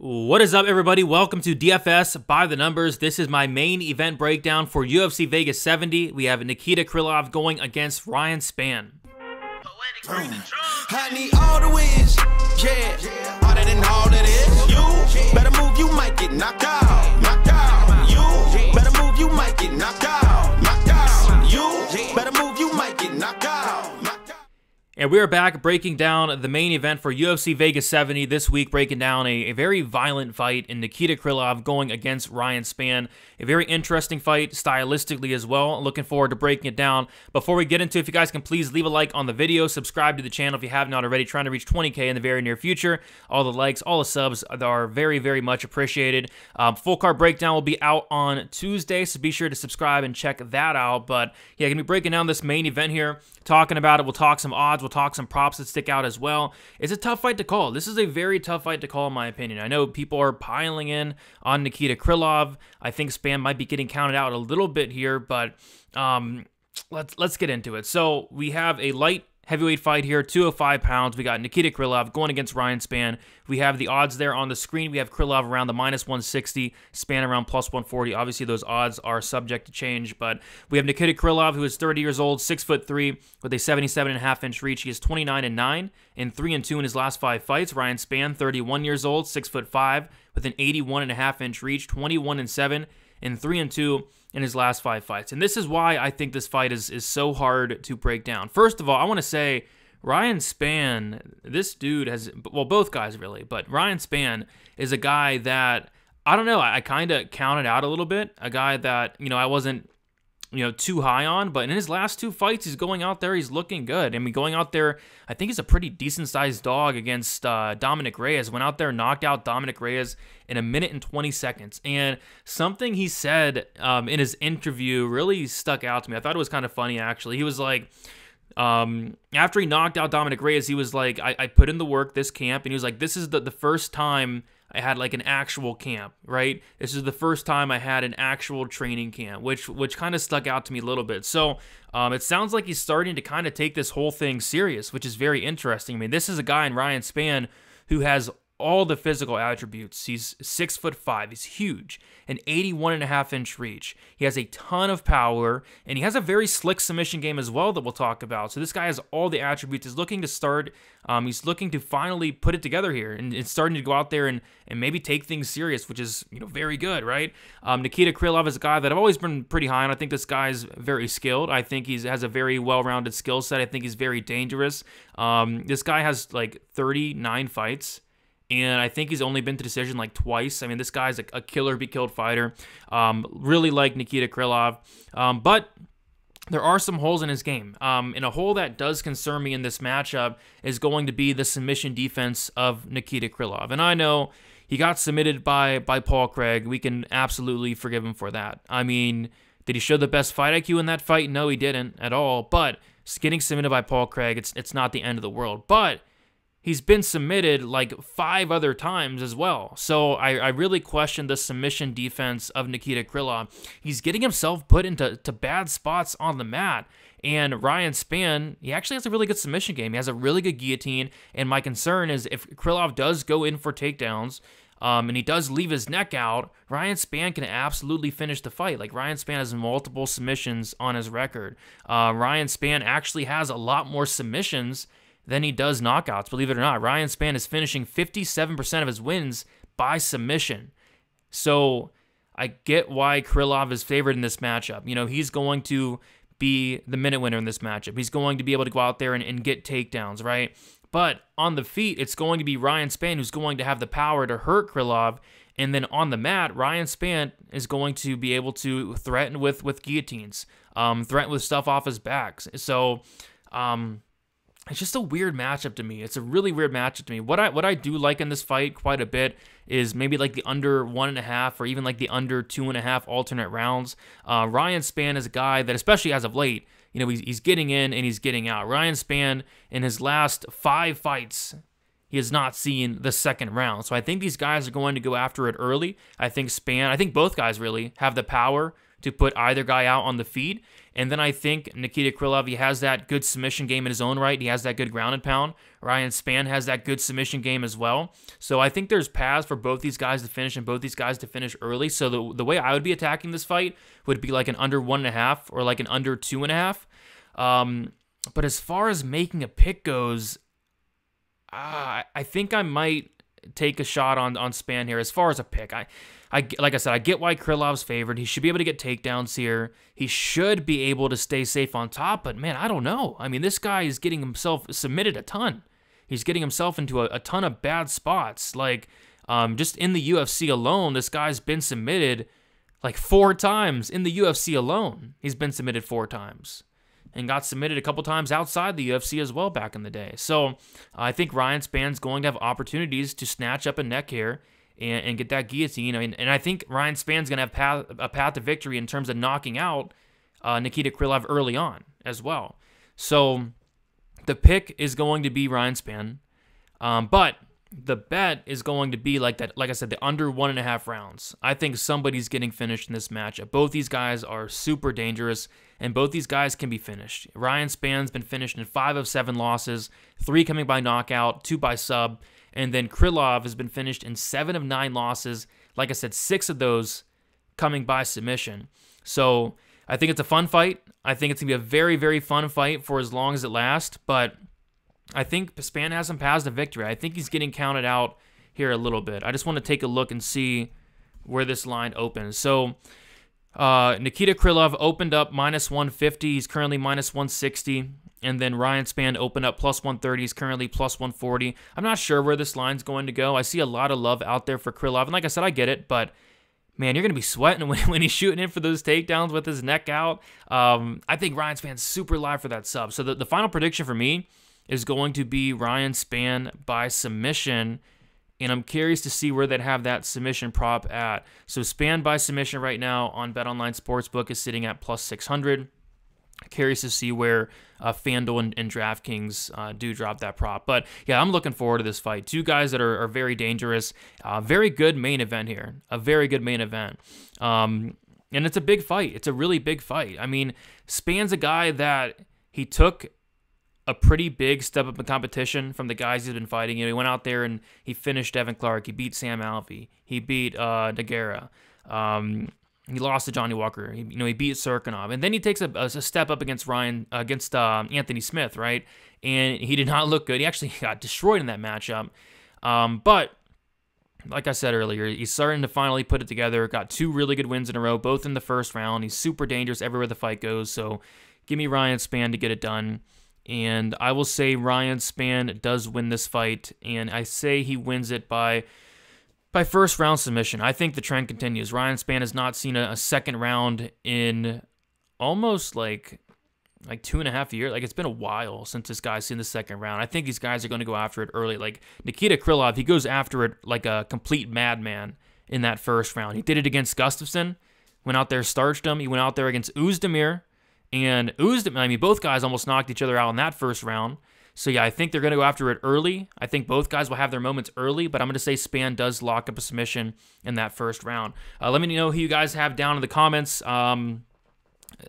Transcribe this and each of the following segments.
What is up, everybody? Welcome to DFS by the numbers. This is my main event breakdown for UFC Vegas 70. We have Nikita Krylov going against Ryan Spann. I need all the wins, yeah. Harder than all that is. You better move, you might get knocked out, knocked out. You better move, you might get knocked out, knocked out. You better move, you might get knocked out. And we are back breaking down the main event for UFC Vegas 70 this week, breaking down a very violent fight in Nikita Krylov going against Ryan Spann. A very interesting fight stylistically as well. Looking forward to breaking it down. Before we get into it, if you guys can please leave a like on the video, subscribe to the channel if you have not already, trying to reach 20K in the very near future. All the likes, all the subs are very, very much appreciated. Full card breakdown will be out on Tuesday, so be sure to subscribe and check that out. But yeah, gonna be breaking down this main event here, talking about it. We'll talk some odds. We'll talk some props that stick out as well. It's a tough fight to call. This is a very tough fight to call, in my opinion. I know people are piling in on Nikita Krylov. I think Spann might be getting counted out a little bit here, but let's get into it. So we have a light heavyweight fight here, 205 pounds. We got Nikita Krylov going against Ryan Spann. We have the odds there on the screen. We have Krylov around the -160, Spann around +140. Obviously, those odds are subject to change, but we have Nikita Krylov, who is 30 years old, 6'3", with a 77.5-inch reach. He is 29-9 and 3-2 in his last 5 fights. Ryan Spann, 31 years old, 6'5", with an 81.5-inch reach, 21-7 and 3-2 in his last 5 fights. And this is why I think this fight is so hard to break down. First of all, I want to say Ryan Spann, this dude has, well, both guys really, but Ryan Spann is a guy that, I don't know, I kind of counted out a little bit, a guy that, you know, I wasn't, you know, too high on, but in his last 2 fights, he's going out there, he's looking good. I mean, going out there, I think he's a pretty decent-sized dog against Dominic Reyes. Went out there, knocked out Dominic Reyes in 1 minute and 20 seconds. And something he said in his interview really stuck out to me. I thought it was kind of funny, actually. He was like, after he knocked out Dominic Reyes, he was like, I put in the work this camp, and he was like, this is the first time I had like an actual camp, right? This is the first time I had an actual training camp, which kind of stuck out to me a little bit. So it sounds like he's starting to kind of take this whole thing serious, which is very interesting. I mean, this is a guy in Ryan Spann who has all the physical attributes. He's 6'5", he's huge, an 81.5-inch reach. He has a ton of power, and he has a very slick submission game as well that we'll talk about. So this guy has all the attributes. He's looking to start, he's looking to finally put it together here, and it's starting to go out there and maybe take things serious, which is, you know, very good, right? Nikita Krylov is a guy that I've always been pretty high on. I think this guy's very skilled. I think he has a very well-rounded skill set. I think he's very dangerous. This guy has like 39 fights. And I think he's only been to decision like twice. I mean, this guy's a killer-be-killed fighter. Really like Nikita Krylov. But there are some holes in his game. And a hole that does concern me in this matchup is going to be the submission defense of Nikita Krylov. And I know he got submitted by Paul Craig. We can absolutely forgive him for that. I mean, did he show the best fight IQ in that fight? No, he didn't at all. But getting submitted by Paul Craig, it's not the end of the world. But he's been submitted like 5 other times as well. So I really question the submission defense of Nikita Krylov. He's getting himself put into bad spots on the mat. And Ryan Spann, he actually has a really good submission game. He has a really good guillotine. And my concern is if Krylov does go in for takedowns, and he does leave his neck out, Ryan Spann can absolutely finish the fight. Like, Ryan Spann has multiple submissions on his record. Ryan Spann actually has a lot more submissions than he does knockouts, believe it or not. Ryan Spann is finishing 57% of his wins by submission. So I get why Krylov is favored in this matchup. You know, he's going to be the minute winner in this matchup. He's going to be able to go out there and get takedowns, right? But on the feet, it's going to be Ryan Spann who's going to have the power to hurt Krylov. And then on the mat, Ryan Spann is going to be able to threaten with guillotines, threaten with stuff off his back. So, it's just a weird matchup to me. It's a really weird matchup to me. What I do like in this fight quite a bit is maybe like the under 1.5 or even like the under 2.5 alternate rounds. Ryan Spann is a guy that, especially as of late, you know, he's getting in and he's getting out. Ryan Spann in his last 5 fights, he has not seen the second round. So I think these guys are going to go after it early. I think both guys really have the power to put either guy out on the feed. And then I think Nikita Krylov, he has that good submission game in his own right. He has that good ground and pound. Ryan Spann has that good submission game as well. So I think there's paths for both these guys to finish and both these guys to finish early. So the way I would be attacking this fight would be like an under 1.5 or like an under 2.5. But as far as making a pick goes, I think I might take a shot on Spann here as far as a pick. Like I said, I get why Krylov's favored. He should be able to get takedowns here. He should be able to stay safe on top, but man, I don't know. I mean, this guy is getting himself submitted a ton. He's getting himself into a ton of bad spots. Like, just in the UFC alone, this guy's been submitted like 4 times in the UFC alone. He's been submitted 4 times. And got submitted a couple times outside the UFC as well back in the day. So I think Ryan Spann's going to have opportunities to snatch up a neck here and get that guillotine. And I think Ryan Spann's going to have a path to victory in terms of knocking out Nikita Krylov early on as well. So the pick is going to be Ryan Spann. But the bet is going to be like that. Like I said, the under 1.5 rounds. I think somebody's getting finished in this matchup. Both these guys are super dangerous, and both these guys can be finished. Ryan Spann's been finished in 5 of 7 losses, 3 coming by knockout, 2 by sub, and then Krylov has been finished in 7 of 9 losses. Like I said, 6 of those coming by submission. So I think it's a fun fight. I think it's gonna be a very, very fun fight for as long as it lasts, but I think Spann has some paths to victory. I think he's getting counted out here a little bit. I just want to take a look and see where this line opens. So Nikita Krylov opened up -150. He's currently -160. And then Ryan Spann opened up +130. He's currently +140. I'm not sure where this line's going to go. I see a lot of love out there for Krylov. And like I said, I get it, but man, you're going to be sweating when he's shooting in for those takedowns with his neck out. I think Ryan Spann's super live for that sub. So the final prediction for me is going to be Ryan Spann by submission, and I'm curious to see where they'd have that submission prop at. So Spann by submission right now on BetOnline Sportsbook is sitting at +600. Curious to see where FanDuel and DraftKings do drop that prop. But yeah, I'm looking forward to this fight. Two guys that are very dangerous. Very good main event here. A very good main event. And it's a big fight. It's a really big fight. I mean, Spann's a guy that he took a pretty big step up in competition from the guys he's been fighting. You know, he went out there and he finished Devin Clark. He beat Sam Alvey. He beat Nogueira. He lost to Johnny Walker. He beat Serkinov, and then he takes a step up against Anthony Smith, right? And he did not look good. He actually got destroyed in that matchup. But like I said earlier, he's starting to finally put it together. Got 2 really good wins in a row, both in the first round. He's super dangerous everywhere the fight goes. So give me Ryan Spann to get it done. And I will say Ryan Spann does win this fight, and I say he wins it by first round submission. I think the trend continues. Ryan Spann has not seen a second round in almost like 2.5 years. Like, it's been a while since this guy's seen the second round. I think these guys are going to go after it early. Like Nikita Krylov, he goes after it like a complete madman in that first round. He did it against Gustafson, went out there, starched him. He went out there against Uzdemir. And Uzdemir, I mean, both guys almost knocked each other out in that first round. So, yeah, I think they're going to go after it early. I think both guys will have their moments early, but I'm going to say Spann does lock up a submission in that first round. Let me know who you guys have down in the comments. Like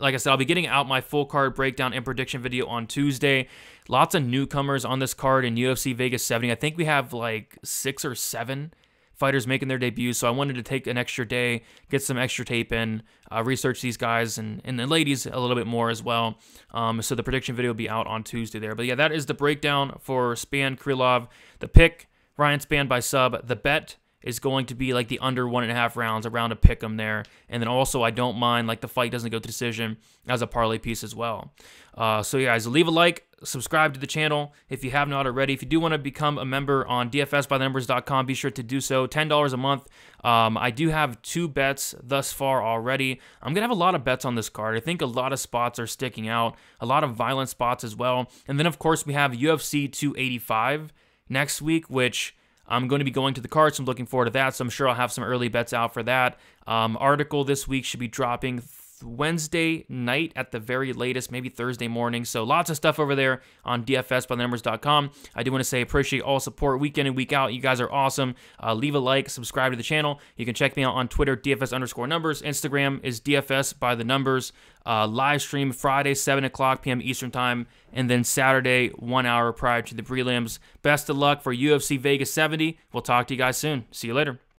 I said, I'll be getting out my full card breakdown and prediction video on Tuesday. Lots of newcomers on this card in UFC Vegas 70. I think we have like 6 or 7 fighters making their debut, so I wanted to take an extra day, get some extra tape in, research these guys and the ladies a little bit more as well. So the prediction video will be out on Tuesday there. But yeah, that is the breakdown for Spann Krylov. The pick, Ryan Spann by sub. The bet is going to be like the under 1.5 rounds, around a pick 'em there. And then also, I don't mind like the fight doesn't go to decision as a parlay piece as well. So yeah, guys, leave a like, subscribe to the channel if you have not already. If you do want to become a member on DFSByTheNumbers.com, be sure to do so. $10 a month. I do have 2 bets thus far already. I'm going to have a lot of bets on this card. I think a lot of spots are sticking out, a lot of violent spots as well. And then, of course, we have UFC 285 next week, which I'm going to be going to the card, so I'm looking forward to that. So I'm sure I'll have some early bets out for that. Article this week should be dropping Wednesday night at the very latest, maybe Thursday morning. So lots of stuff over there on DFSByTheNumbers.com. I do want to say appreciate all support week in and week out. You guys are awesome. Leave a like, subscribe to the channel. You can check me out on Twitter, DFS_numbers. Instagram is DFS by the numbers. Live stream Friday, 7:00 p.m. Eastern time, and then Saturday, 1 hour prior to the prelims. Best of luck for UFC Vegas 70. We'll talk to you guys soon. See you later.